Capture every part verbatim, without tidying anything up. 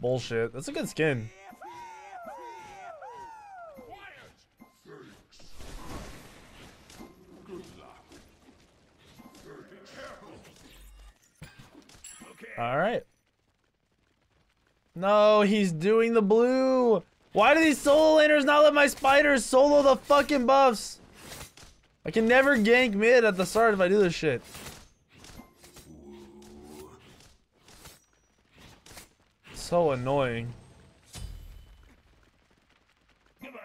Bullshit. That's a good skin. Alright. No, he's doing the blue. Why do these solo laners not let my spiders solo the fucking buffs? I can never gank mid at the start if I do this shit. So annoying. Goodbye.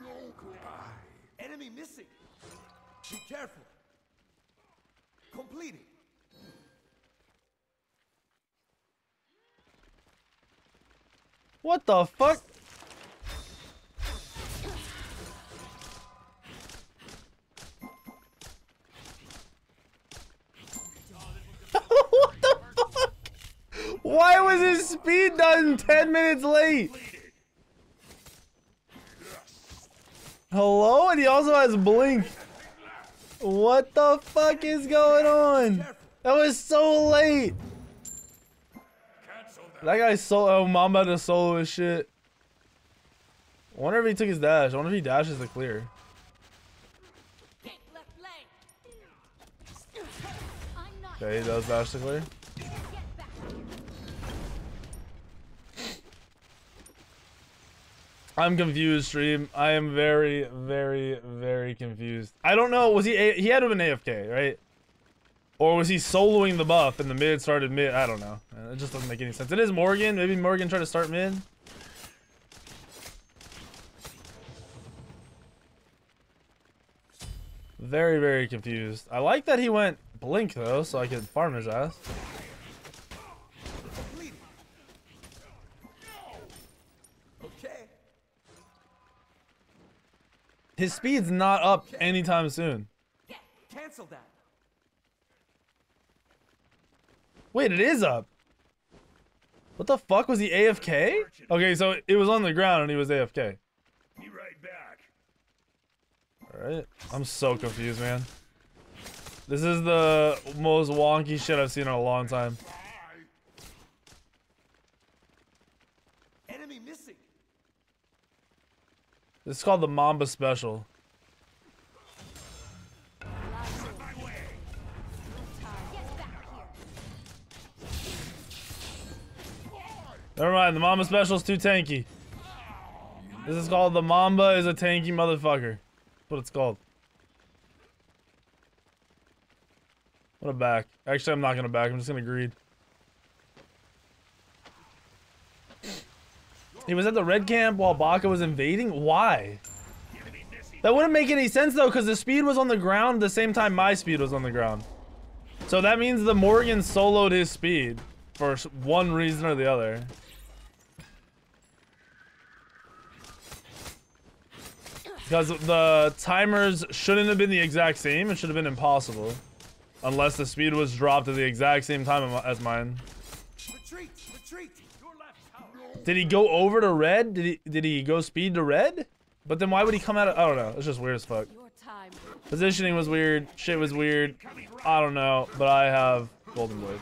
No, goodbye. Enemy missing. Be careful. Completed. What the fuck? What the fuck? Why was his speed done ten minutes late? Hello? And he also has blink. What the fuck is going on? That was so late. That guy's solo. Oh, Mamba to solo his shit. I wonder if he took his dash. I wonder if he dashes the clear. Okay, he does dash the clear. I'm confused, stream. I am very, very, very confused. I don't know. Was he? A he had him in A F K, right? Or was he soloing the buff and the mid started mid? I don't know. It just doesn't make any sense. It is Morgan. Maybe Morgan tried to start mid. Very, very confused. I like that he went blink though, so I could farm his ass. His speed's not up anytime soon. Cancel that. Wait, it is up. What the fuck? Was he A F K? Okay, so it was on the ground and he was A F K. Be right back. Alright. I'm so confused, man. This is the most wonky shit I've seen in a long time. Enemy missing. This is called the Mamba Special. Never mind, the Mamba Special is too tanky. This is called the Mamba is a tanky motherfucker. That's what it's called. What a back. Actually, I'm not gonna back. I'm just gonna greed. He was at the red camp while Baka was invading? Why? That wouldn't make any sense though, because the speed was on the ground the same time my speed was on the ground. So that means the Morgan soloed his speed for one reason or the other. Because the timers shouldn't have been the exact same. It should have been impossible. Unless the speed was dropped at the exact same time as mine. Retreat, retreat. Your left tower. Did he go over to red? Did he, did he go speed to red? But then why would he come out of... I don't know. It's just weird as fuck. Positioning was weird. Shit was weird. I don't know. But I have Golden Blade.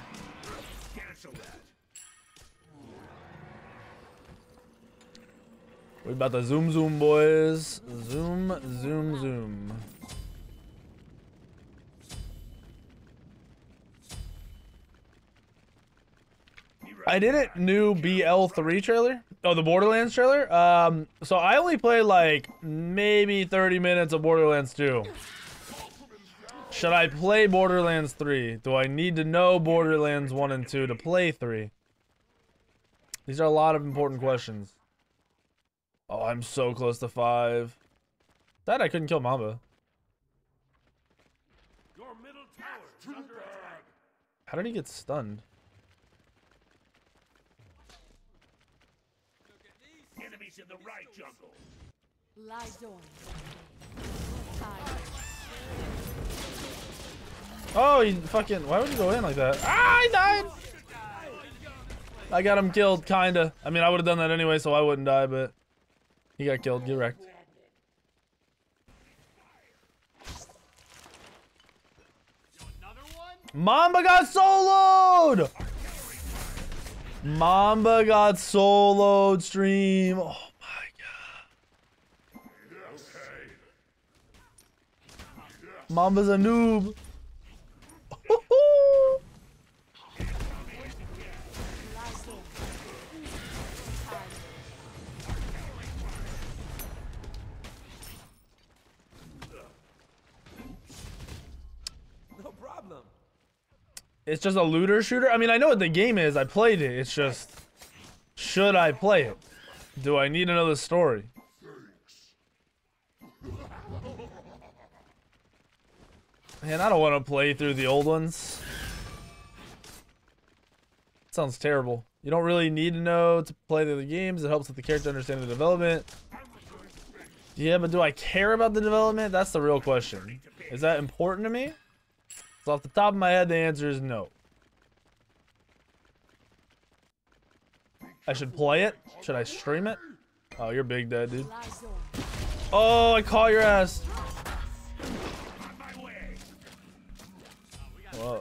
We about to zoom zoom, boys. Zoom, zoom, zoom. I didn't new B L three trailer. Oh, the Borderlands trailer? Um, so I only played like maybe thirty minutes of Borderlands two. Should I play Borderlands three? Do I need to know Borderlands one and two to play three? These are a lot of important questions. Oh, I'm so close to five. That I couldn't kill Mamba. Your middle tower under attack. How did he get stunned? Enemies in the right jungle. Oh, he fucking... Why would he go in like that? Ah, I died! I got him killed, kinda. I mean, I would have done that anyway, so I wouldn't die, but... He got killed. Get wrecked. Mamba got soloed! Mamba got soloed stream. Oh my god. Mamba's a noob. It's just a looter shooter. I mean, I know what the game is. I played it. It's just, should I play it? Do I need another story? Man, I don't want to play through the old ones. That sounds terrible. You don't really need to know to play the games. It helps with the character understanding the development. Yeah, but do I care about the development? That's the real question. Is that important to me? So off the top of my head, the answer is no. I should play it. Should I stream it? Oh, you're big dead, dude. Oh, I caught your ass. Whoa.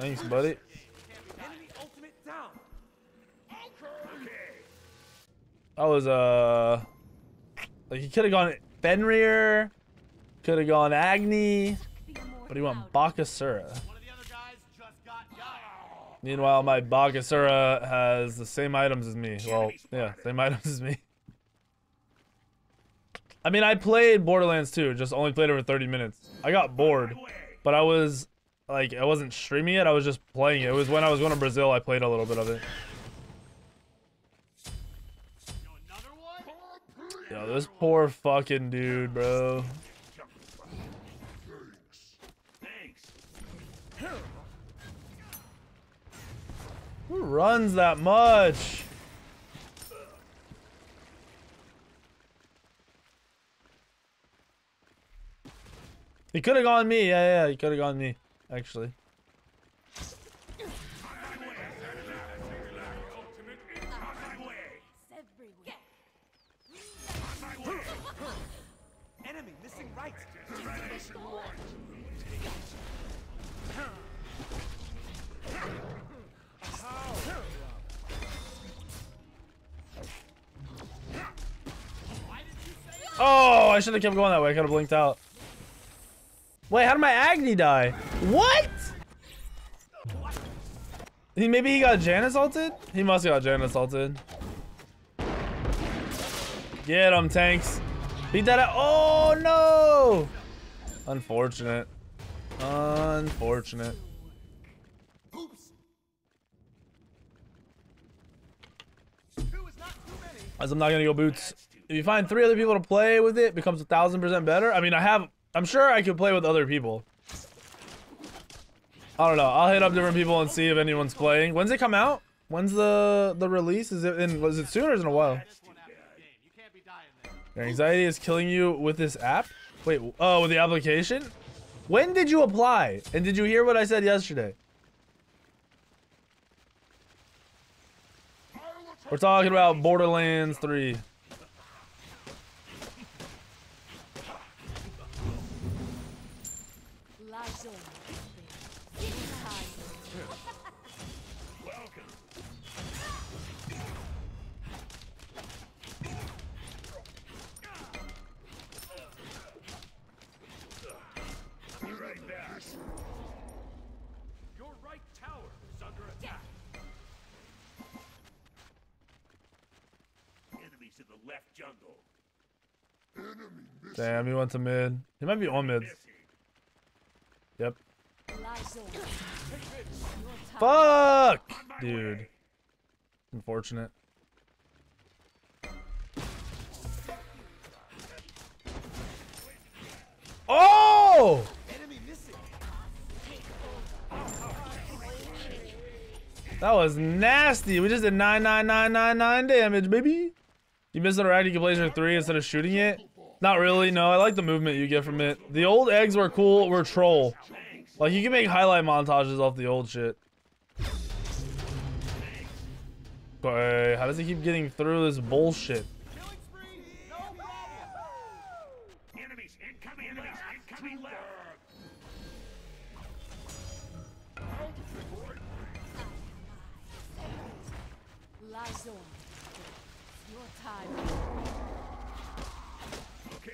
Thanks, buddy. That was, uh... like, he could have gone Fenrir. Could have gone Agni. But he went Bakasura. Meanwhile, my Bakasura has the same items as me. Well, yeah, same items as me. I mean, I played Borderlands two, just only played it for thirty minutes. I got bored, but I was, like, I wasn't streaming it, I was just playing it. It was when I was going to Brazil, I played a little bit of it. Yo, this poor fucking dude, bro. Who runs that much? He could have gone me. Yeah, yeah, he could have gone me, actually. Enemy missing right. Oh, I should have kept going that way. I could have blinked out. Wait, how did my Agni die? What? He, maybe he got Janus ulted? He must have got Janus ulted. Get him, tanks. Beat that out. Oh, no. Unfortunate. Unfortunate. As I'm not going to go boots. If you find three other people to play with, it becomes a thousand percent better. I mean, I have, I'm sure I could play with other people. I don't know. I'll hit up different people and see if anyone's playing. When's it come out? When's the the release? Is it in, was it soon or is it in a while? Your anxiety is killing you with this app? Wait, oh, with the application? When did you apply? And did you hear what I said yesterday? We're talking about Borderlands three. Damn, he went to mid. He might be on mid. Yep. Fuck! Dude. Unfortunate. Oh! That was nasty. We just did nine nine nine nine nine damage, baby. You missed an Arachne Blazer three instead of shooting it? Not really, no. I like the movement you get from it. The old eggs were cool, were troll. Like, you can make highlight montages off the old shit. But how does he keep getting through this bullshit? supply zone. It's your time. Okay.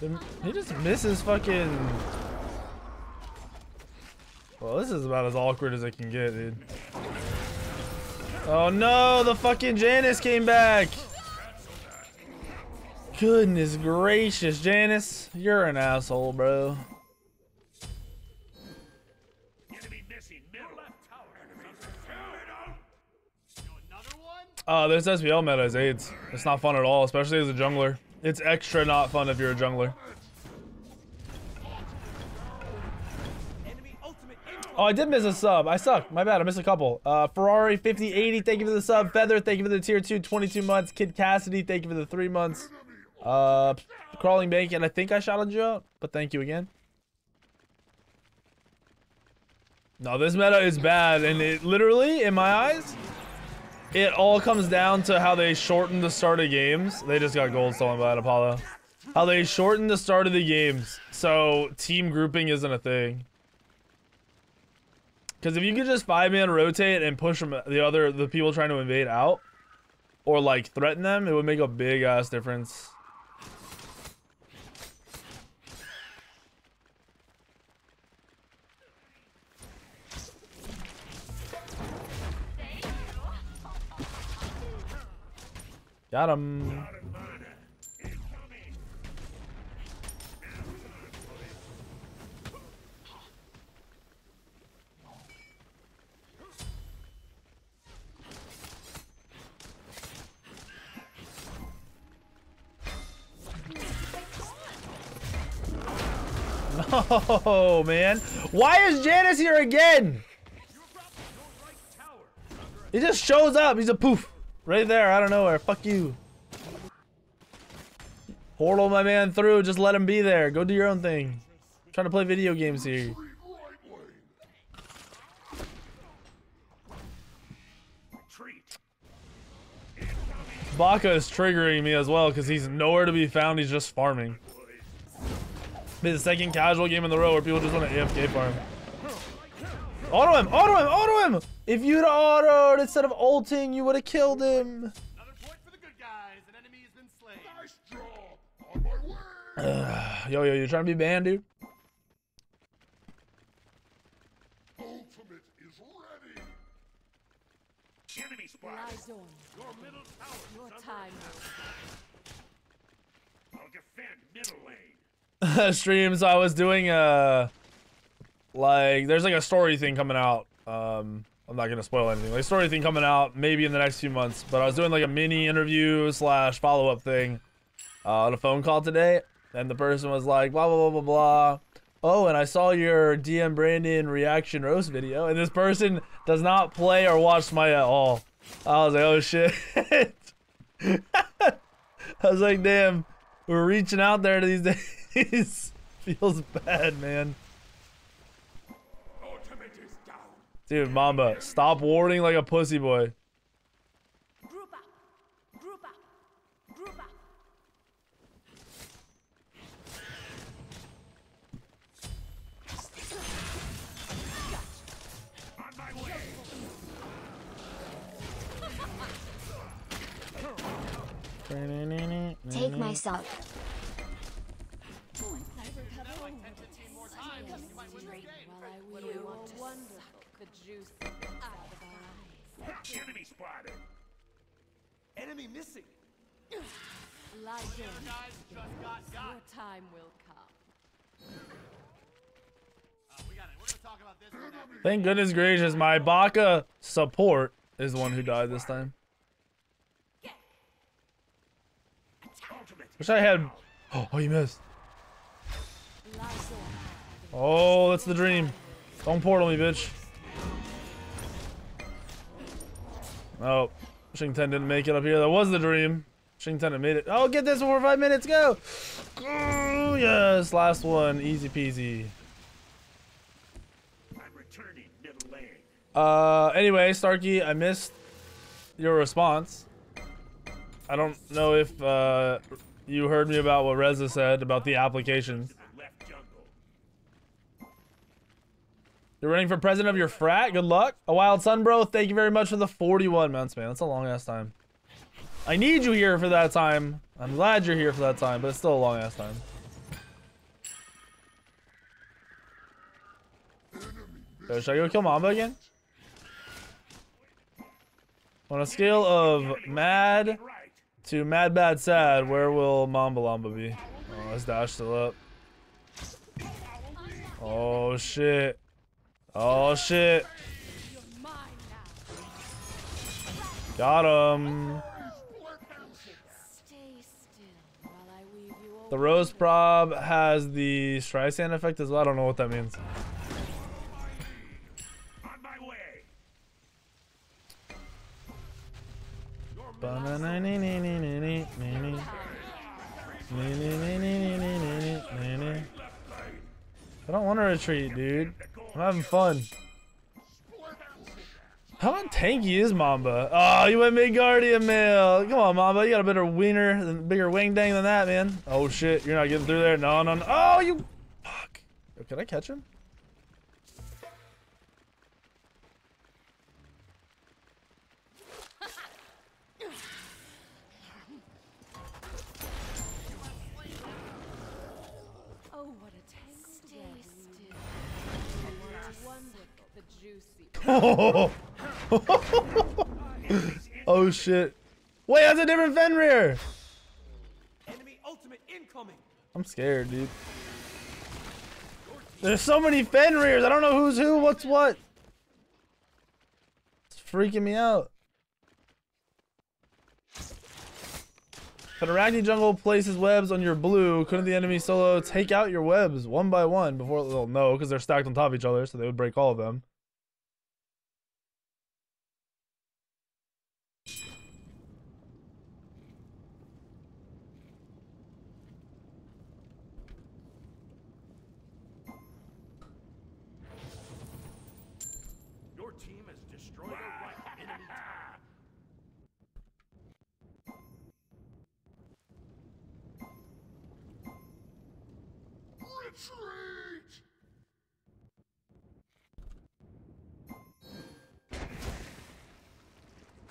The, he just misses fucking. Well, this is about as awkward as it can get, dude. Oh no, the fucking Janus came back. Goodness gracious, Janus, you're an asshole, bro. Uh, this S P L meta is AIDS. It's not fun at all, especially as a jungler. It's extra not fun if you're a jungler. Oh, I did miss a sub. I suck. My bad. I missed a couple. Uh, Ferrari fifty eighty, thank you for the sub. Feather, thank you for the tier two, twenty-two months. Kid Cassidy, thank you for the three months. Uh, Crawling Bank, and I think I shouted you out, but thank you again. No, this meta is bad, and it literally, in my eyes, it all comes down to how they shortened the start of games. They just got gold stolen by an Apollo. How they shortened the start of the games, so team grouping isn't a thing. Because if you could just five-man rotate and push them, the other the people trying to invade out, or like threaten them, it would make a big ass difference. Got him. Oh man, why is Janus here again? He just shows up. He's a poof right there out of nowhere. Fuck you. Portal my man through. Just let him be there. Go do your own thing. I'm trying to play video games here. Baka is triggering me as well because he's nowhere to be found. He's just farming. This is the second casual game in the row where people just want to A F K farm. Auto him! Auto him! Auto him! If you'd autoed instead of ulting, you would have killed him. Another point for the good guys. An enemy has been slain. Nice draw. On my way. Yo, yo, you're trying to be banned, dude? Ultimate is ready. Enemy spot. Your middle tower. Your time. I'll defend middle lane. Streams I was doing uh like there's like a story thing coming out, um I'm not gonna spoil anything, like story thing coming out maybe in the next few months, but I was doing like a mini interview slash follow-up thing uh, on a phone call today, and the person was like blah blah blah blah blah, oh and I saw your D M Brandon reaction roast video, and this person does not play or watch Smite at all. I was like, oh shit. I was like, damn, we're reaching out there to these days. Feels bad, man. Dude, Mamba, stop warding like a pussy boy. Group up. Group up. Group up. On my way. Take myself. Enemy spotted. Enemy missing. Lies in. Just got got. Your time will come. Uh, we got it. We're gonna talk about this one after. Thank goodness gracious, my Baka support is the one who died this time. Wish I had. Oh, oh, you missed. Oh, that's the dream. Don't portal me, bitch. Oh, Shington didn't make it up here. That was the dream. Shington made it. Oh, get this before five minutes. Go. Oh, yes, last one. Easy peasy. I'm returning middle lane. Uh, anyway, Starkey, I missed your response. I don't know if uh, you heard me about what Reza said about the application. You're running for president of your frat? Good luck. A Wild Sun, bro. Thank you very much for the forty-one months, man. That's a long-ass time. I need you here for that time. I'm glad you're here for that time, but it's still a long-ass time. So, should I go kill Mamba again? On a scale of mad to mad, bad, sad, where will Mamba Lamba be? Oh, his dash still up. Oh, shit. Oh, shit. Got him. The Rose Prob has the Streisand effect as well. I don't know what that means. I don't want to retreat, dude. I'm having fun. How untanky is Mamba? Oh, you went mid guardian mail. Come on, Mamba. You got a better wiener, than, bigger wing dang than that, man. Oh shit, you're not getting through there. No, no, no. Oh, you. Fuck. Yo, can I catch him? Oh shit. Wait, that's a different Fenrir! Enemy ultimate incoming. I'm scared, dude. There's so many Fenrirs, I don't know who's who, what's what. It's freaking me out. If an Arachne jungle places webs on your blue, couldn't the enemy solo take out your webs one by one before they'll know, because they're stacked on top of each other, so they would break all of them.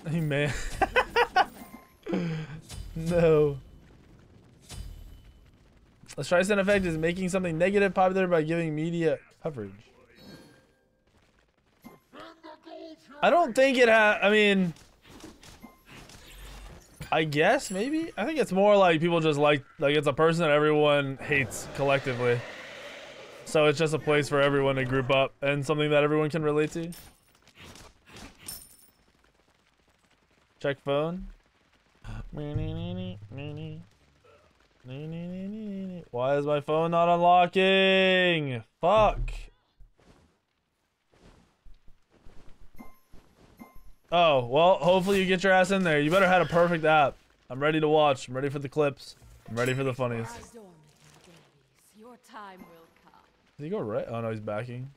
Hey man. No. The Streisand effect is making something negative popular by giving media coverage. I don't think it ha- I mean... I guess, maybe? I think it's more like people just like- like it's a person that everyone hates collectively. So it's just a place for everyone to group up and something that everyone can relate to. Check phone. Why is my phone not unlocking? Fuck. Oh, well, hopefully you get your ass in there. You better have a perfect app. I'm ready to watch. I'm ready for the clips. I'm ready for the funnies. Did he go right? Oh, no, he's backing.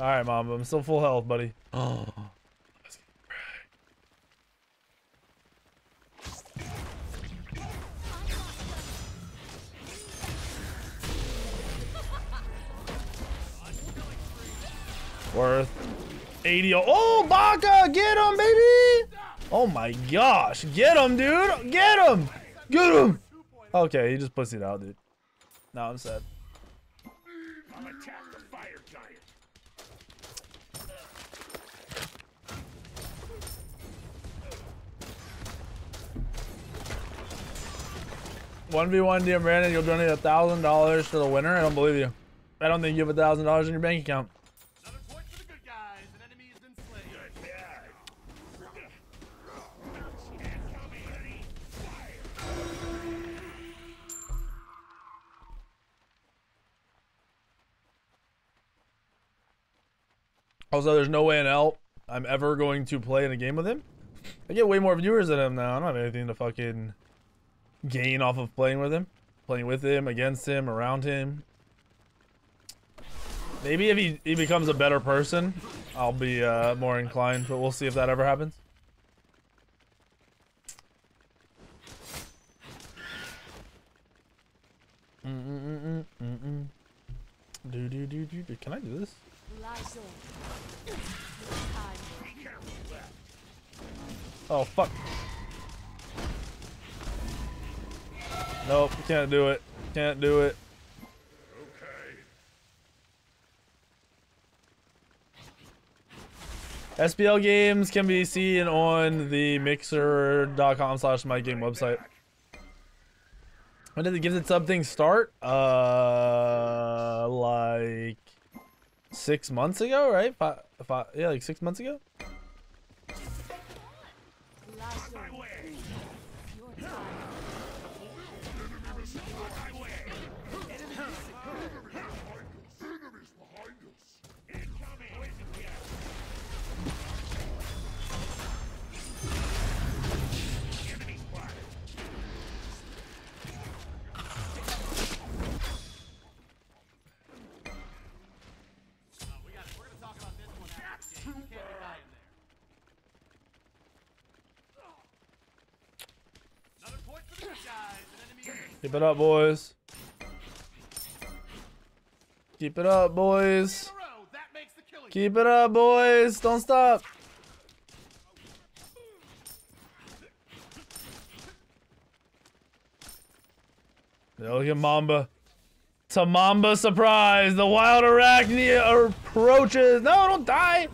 All right, Mamba, I'm still full health, buddy. Oh. Worth eighty. Oh, Baka, get him, baby! Oh my gosh, get him, dude! Get him! Get him! Okay, he just pussied out, dude. Now I'm sad. I'm attacked the Fire Giant. one v one D M Brandon, you'll donate a thousand dollars to the winner. I don't believe you. I don't think you have a thousand dollars in your bank account. Also, there's no way in hell I'm ever going to play in a game with him. I get way more viewers than him now. I don't have anything to fucking gain off of playing with him. Playing with him, against him, around him. Maybe if he, he becomes a better person, I'll be uh, more inclined, but we'll see if that ever happens. Mm-mm-mm-mm. Mm-mm. Do do do do do. Can I do this? Oh fuck. Nope, can't do it. Can't do it. Okay. S P L games can be seen on the mixer dot com slash my game website. When did the gifted sub thing start? Uh, like six months ago, right? Five, five, yeah, like six months ago. Keep it up, boys. Keep it up, boys. Keep it up, boys. Don't stop. Look at Mamba. It's a Mamba surprise. The wild Arachne approaches. No, don't die.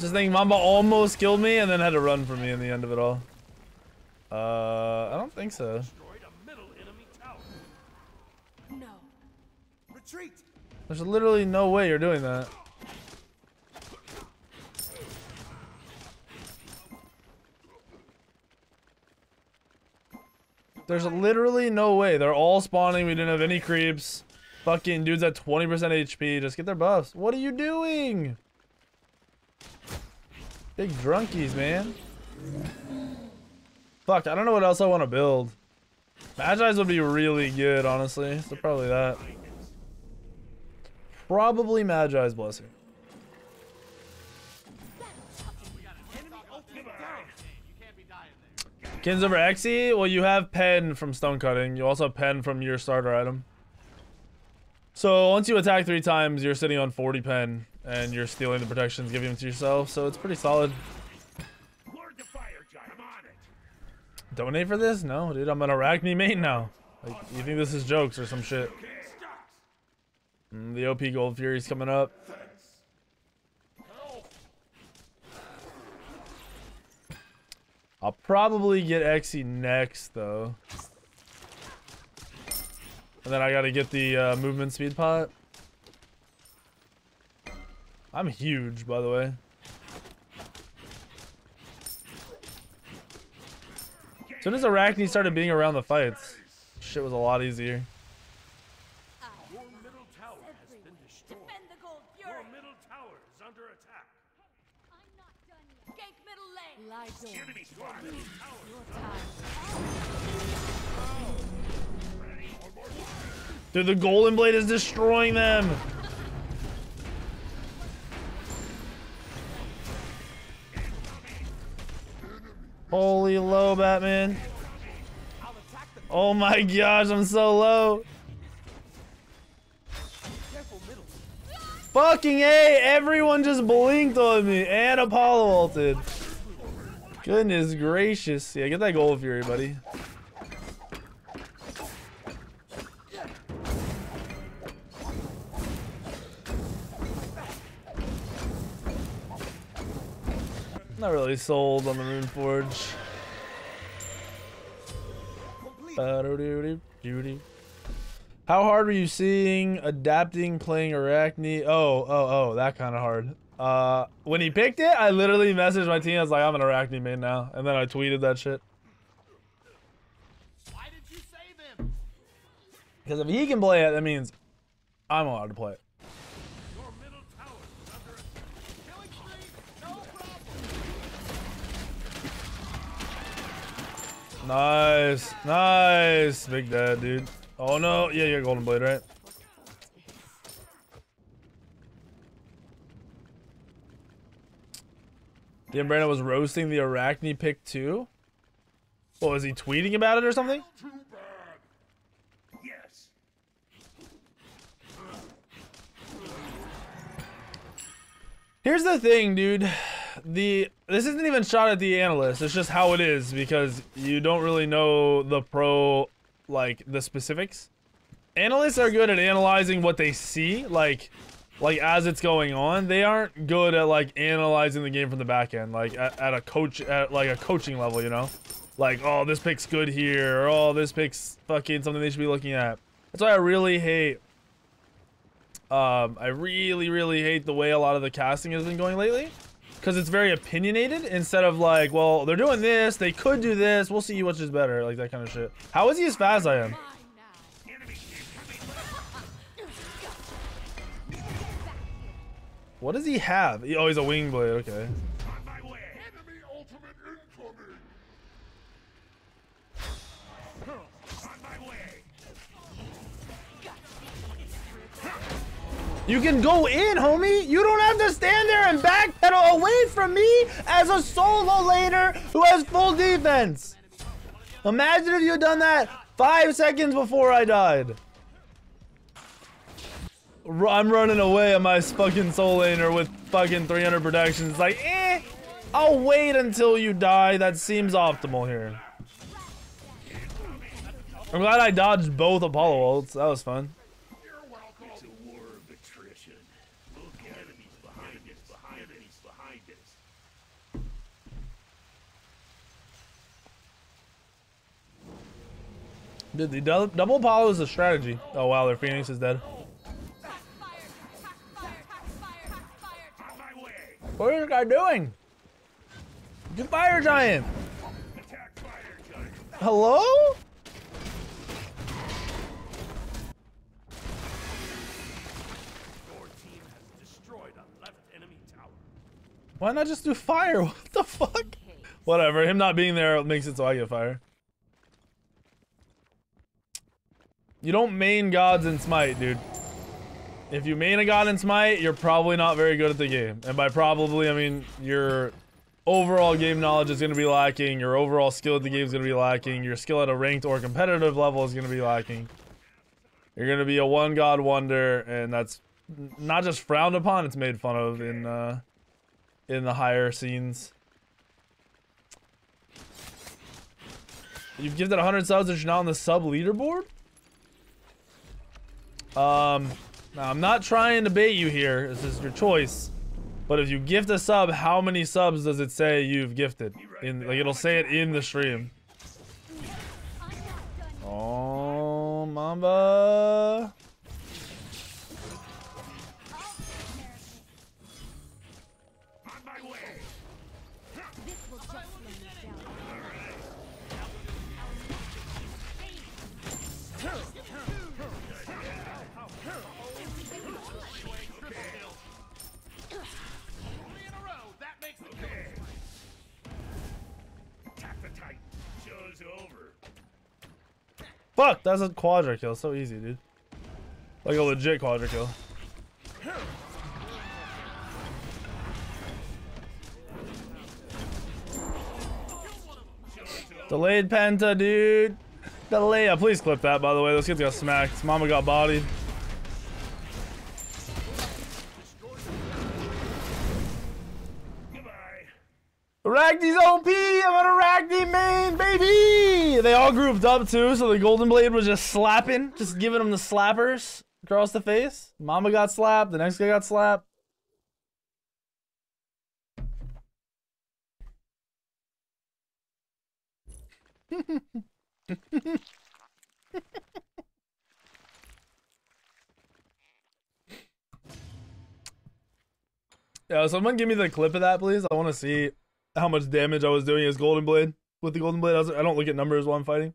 Just think Mamba almost killed me and then had to run for me in the end of it all. Uh, I don't think so. No. Retreat. There's literally no way you're doing that. There's literally no way. They're all spawning. We didn't have any creeps. Fucking dudes at twenty percent H P. Just get their buffs. What are you doing? Big drunkies, man. Fuck, I don't know what else I want to build. Magi's would be really good, honestly. So probably that. Probably Magi's Blessing. Kins over Exy? Well, you have Pen from Stone Cutting. You also have Pen from your starter item. So once you attack three times, you're sitting on forty Pen. And you're stealing the protections, giving them to yourself, so it's pretty solid. Lord the Fire Giant, I'm on it. Donate for this? No, dude, I'm an Arachne main now. Like, you think this is jokes or some shit? Mm, the O P Gold Fury's coming up. I'll probably get Exy next, though. And then I gotta get the uh, movement speed pot. I'm huge, by the way. So as Arachne started being around the fights, shit was a lot easier. Your middle tower has been destroyed. Defend the Gold Fury. Your middle tower is under attack. I'm not done yet. Gank middle lane. Lies on. Enemy squad. Your tower. Ready for more. Dude, the Golden Blade is destroying them. Holy low, Batman. Oh my gosh, I'm so low. Fucking A, everyone just blinked on me. And Apollo ulted. Goodness gracious. Yeah, get that Gold Fury, buddy. Not really sold on the Moon Forge. How hard were you seeing adapting playing Arachne? Oh, oh, oh, that kind of hard. Uh, when he picked it, I literally messaged my team. I was like, I'm an Arachne main now, and then I tweeted that shit. Why did you save him? Because if he can play it, that means I'm allowed to play it. Nice, nice, big dad, dude. Oh no, yeah, you got Golden Blade, right? Dan Brandon was roasting the Arachne pick too? What, was he tweeting about it or something? Yes. Here's the thing, dude. The this isn't even shot at the analyst. It's just how it is because you don't really know the pro, like the specifics. Analysts are good at analyzing what they see, like, like as it's going on. They aren't good at like analyzing the game from the back end, like at, at a coach, at like a coaching level, you know. Like, oh, this pick's good here, or oh, this pick's fucking something they should be looking at. That's why I really hate. Um, I really, really hate the way a lot of the casting has been going lately. Because it's very opinionated instead of like, well, they're doing this, they could do this, we'll see which is better, like that kind of shit. How is he as fast as I am? What does he have? Oh, he's a wing blade, okay. You can go in, homie. You don't have to stand there and backpedal away from me as a solo laner who has full defense. Imagine if you had done that five seconds before I died. I'm running away on my fucking soul laner with fucking three hundred protections. It's like, eh, I'll wait until you die. That seems optimal here. I'm glad I dodged both Apollo ults. That was fun. Dude, the du double Apollo is a strategy. Oh wow, their Phoenix is dead. What is this guy doing? Get Fire Giant! Hello? Why not just do fire? What the fuck? Whatever, him not being there makes it so I get fire. You don't main gods in Smite, dude. If you main a god in Smite, you're probably not very good at the game. And by probably, I mean your overall game knowledge is going to be lacking. Your overall skill at the game is going to be lacking. Your skill at a ranked or competitive level is going to be lacking. You're going to be a one god wonder, and that's not just frowned upon, it's made fun of in, uh, in the higher scenes. You've given one hundred subs that you're not on the sub leaderboard? Um, now I'm not trying to bait you here, this is your choice, but if you gift a sub, how many subs does it say you've gifted? In, like, it'll say it in the stream. Oh, Mamba. Fuck, that's a quadra kill. So easy, dude. Like a legit quadra kill. Delayed Penta, dude. Delay. Please clip that, by the way. Those kids got smacked. Mama got bodied. Arachne's O P! I'm an Arachne main, baby! They all grouped up too, so the Golden Blade was just slapping, just giving them the slappers across the face. Mama got slapped, the next guy got slapped. Yeah, someone give me the clip of that, please. I want to see how much damage I was doing as Golden Blade. With the Golden Blade, I, was, I don't look at numbers while I'm fighting.